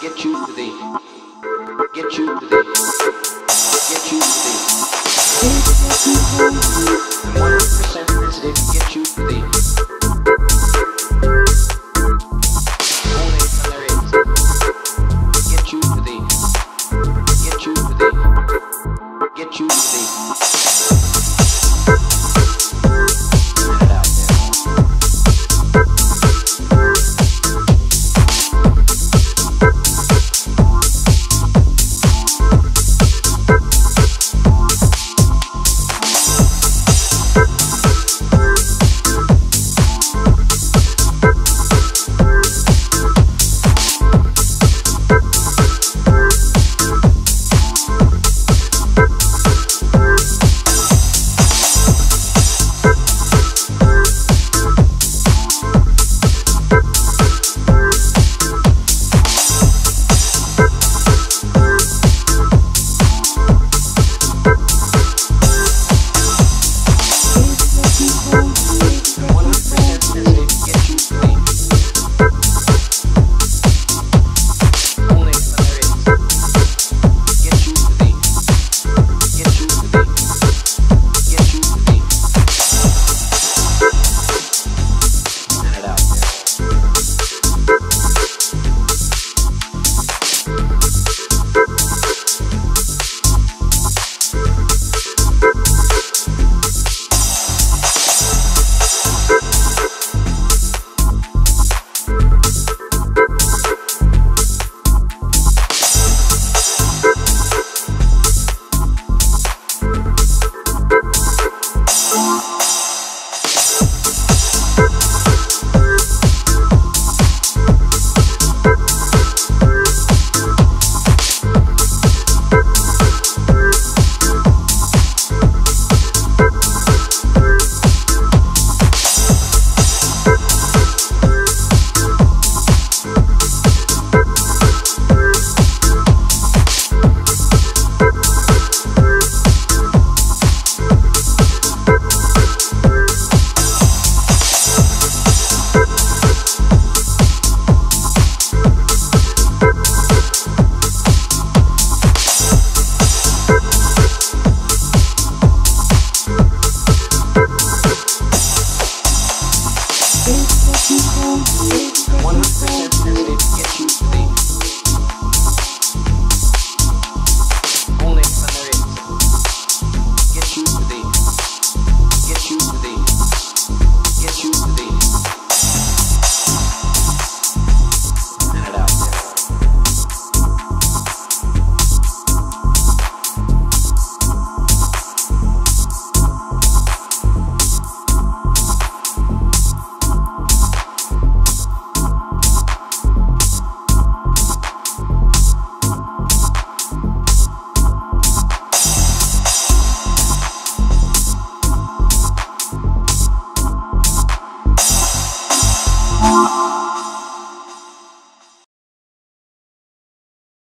get you to the